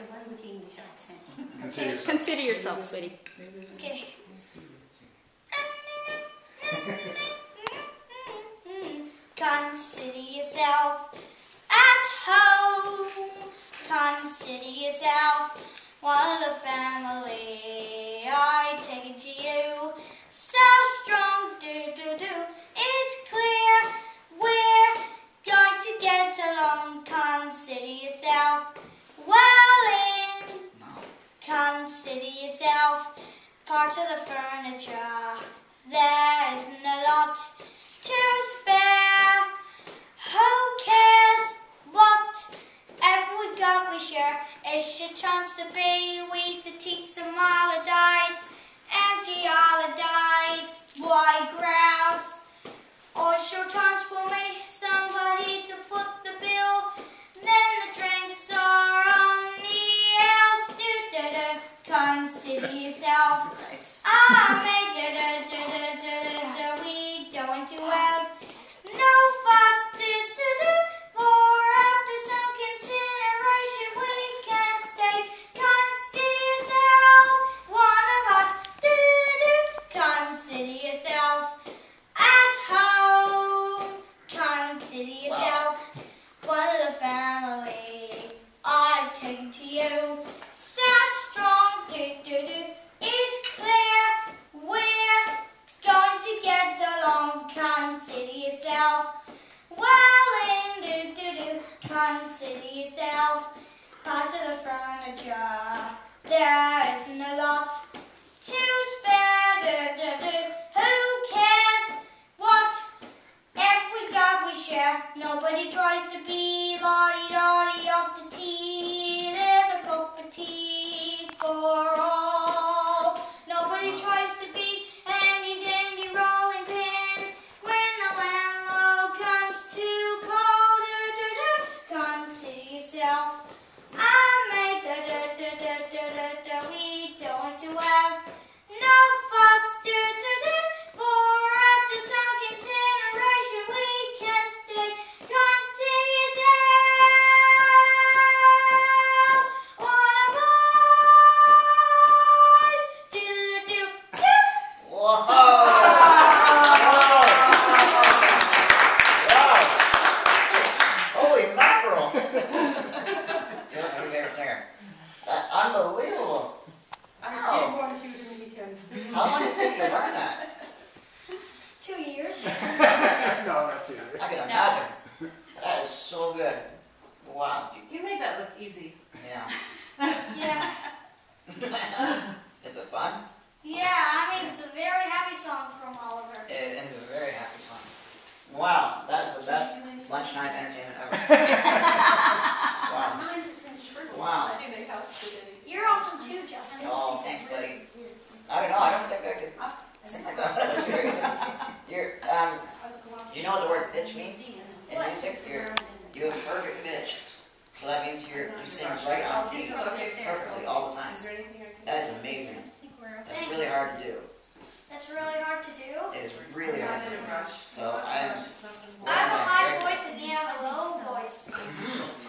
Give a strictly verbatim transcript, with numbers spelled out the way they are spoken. The one with the English accent. Consider yourself. Consider yourself, sweetie. Okay. Consider yourself at home. Consider yourself one of the family. I take it to you. So strong, do do do. It's clear we're going to get along. Consider yourself well in. Consider yourself part of the furniture. There isn't a lot to spare. Who cares what? Every God we share. It's your chance to be. We used to teach some holidays, empty holidays. Why grouse? Or she'll transform me, somebody to foot the bill. Then the drinks are on the house. Do do do. Consider yourself. I made do do do do do do. We don't want to have no fuss. Do do do. For after some consideration, we can stay. Consider yourself one of us. Do do do. Consider yourself at home. Consider yourself one of the family. I take it to you. So strong. Do do do. Consider yourself well in. Do do do. Consider yourself part of the furniture. There isn't a lot to spare. Do do do. Who cares what? Every God we share. Nobody tries to be lottie lottie of the tea. There's a cup of tea for all. Nobody tries to be. So I have a high voice and you have a low voice.